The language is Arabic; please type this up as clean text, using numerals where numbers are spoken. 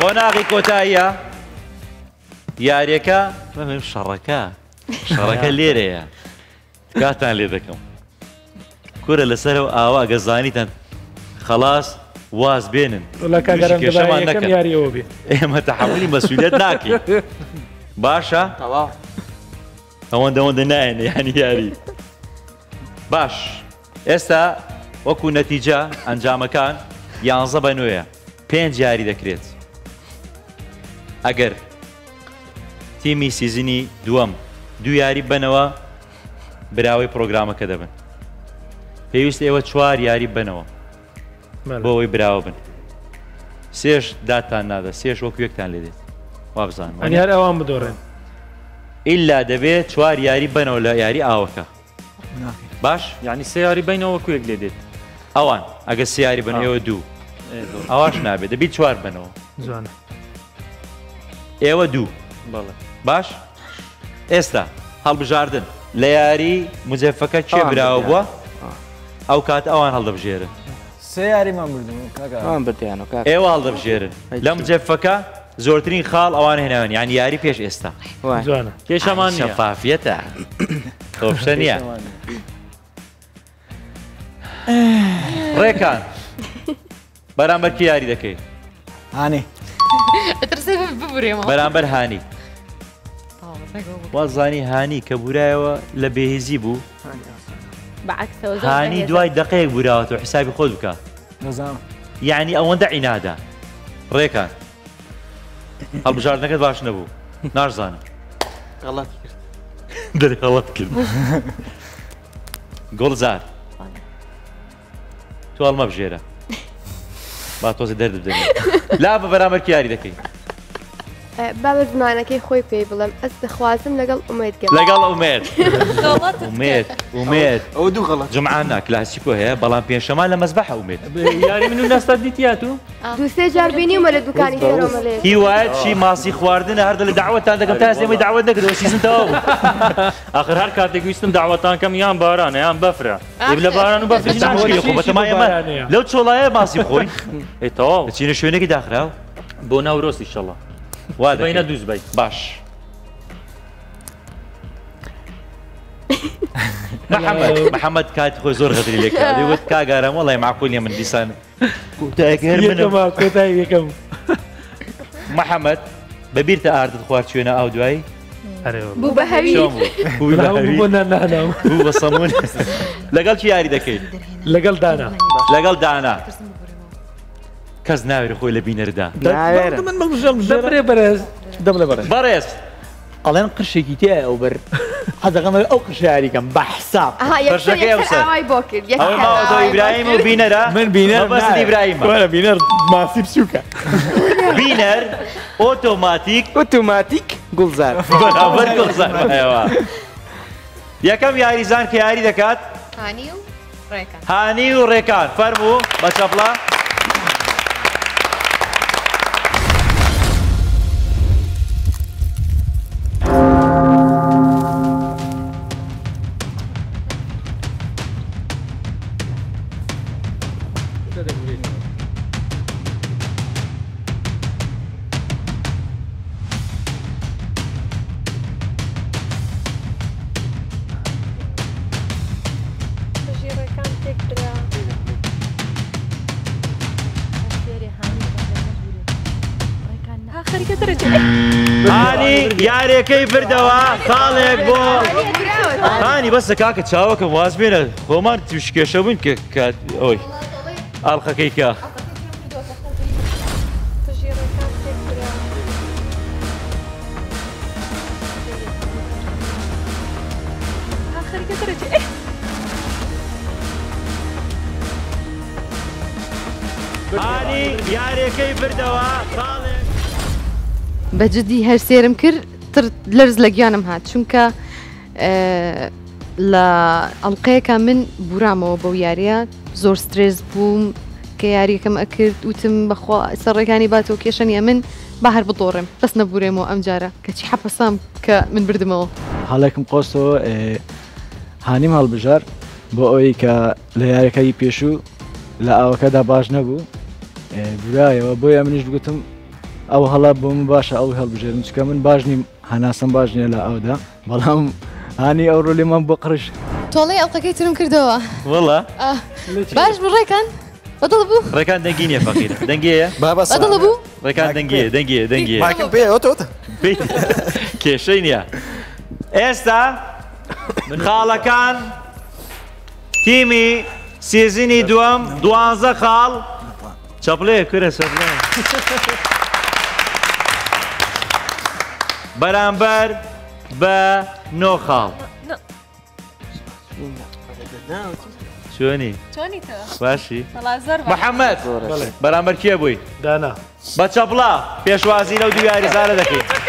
قناغي كوتايا ياريكا فمهم شركا شركا ليريا كاتان ليدكم كورة لسهل وآواء قزانيتا خلاص واز بينن لك قرم دبايا كم ياري وبي ما تحولي مسؤوليات ناكي باشا طبعا هون ناين يعني ياري باش استا وكو نتيجة انجام كان يانزا بنويا 5 ياري دكريت اگر تیمی سیزنی دوم دو یاری بنوا براوی پروگرام که دبن پیوست ایوه 4 یاری بنوا باوی براو بن سیش داتان نادا سیش وکو یکتان لیدید وابزان یعنی هر اوان بدورن الا دبه 4 یاری بنوا لیاری آوکا باش؟ یعنی 3 یاری بنوا وکو یک لیدید اوان اگر 3 یاری بنوا ایوه دو اواش نابه دبی 4 بنوا زوانه ایوه دو باش استا هل بجاردن لياري مزفكه شي براوبو او كات اوان هل بجيره سياري ما بردم كاكا ما بدي انا كاكا ايوا هل بجيره لا مزفكه زورترين خال اوان هنا يعني ياري بيش استا زوانه بيش امان شفافيته طيب ثانيه ريكان برامبر كياري دكي هاني ترسم ببريمه برامبر هاني وزاني هاني كبراوه لبهزي بو بعكسه هاني دواي دقيق براوته حسابي خذ بك يعني او ندع عناده ريكان هل بجارنا كد باش نبو نار زاني غلط دري غلط كلمه جولزار توال ما بجيره ما توزي درد بدني لا برامبر كياري دكي بابا زمانك كي خوي بيبلم استخوازم لقل اميد قبل لقل اميد غلط اميد او دو غلط جمعانك لا شكو هي بلان بين شمال لمذبحه اميد يعني منو الناس تديتياتو دو سجار بيني ومال دكاني هيرو مالي هي وايد شي ماسي خواردنا هذا دعوتان دك تاع سمي دعوتك دو سيزن تو اخر هر كاتك يستم دعوتان كم يام باران يام بفره يبل باران وبفره تمام لو تشولايه ماسي خوي اي تو تشيني شويه كي داخله بونا وروس ان شاء الله بين دوز بي باش محمد كات خوي زور غدري لك هذه قلت كاغارم والله معقول يا من لسان كوتاي محمد ببيرت ارد خوار شوينا او دواي بو بهوي بو بهوي بو بصمون لقال شي ياري دكي لقال دانا لقال دانا كاز ناوير خويا لبينر دا ناوير من مجال مجال برز دبل برز قالين قرشيكي تاع اوبر هذا غنر او قرشي عليكم بحساب قرشيكي اوسر هاي بوكر يا ابراهيم وبينر من بينر بس ابراهيم ولا بينر ما سيب سوكا بينر اوتوماتيك جولزار برابر جولزار ايوا يا كم يا ريزان كي ياري دكات هاني وريكان فرمو باشابلا ياري كيف بردوا خالق بو هاني بس كاك تشاوك واسبينا خمار تشكي شابين كاك اوي الخا كيكا هاني ياري كيف بردوا خالق بجدي هالسيرم كر لرز لقيانم هات شنكا لألقيكا من بورامو بوياريا زور ستريز بوم كياري كم أكرت وتم بخوا سرقاني باتو كيشان يمن بحر بطورم بس نبوريمو أمجارة كتشي حبا سام كمن بردمو حالكم قوستو هانيم هالبجار بوئي كلياري كي بيشو لأو كدا باش نبو برايا وبويا منيش بقتم او هلا بوم باشه او هل بجرم چکمن باجنی حناسم باجنی لا او دا بلام هاني او رولي من بقرش تولي القاكي ترم كردوه والله باش بريكان بطلبو ركان دنجين يا فقير دنجيه بابا بطلبو ركان دنجيه دنجيه دنجيه ماكن بي اوت اوت بي كيشينيا استا من خالكان تيمي سيزيني دوام دوانزا خال چاپلي كره سبلا برانبر با نو خال شوني شوني تو باشي محمد برامبر كي ابوي دانا بچابلا پيشوازي لو دياري زاله دكي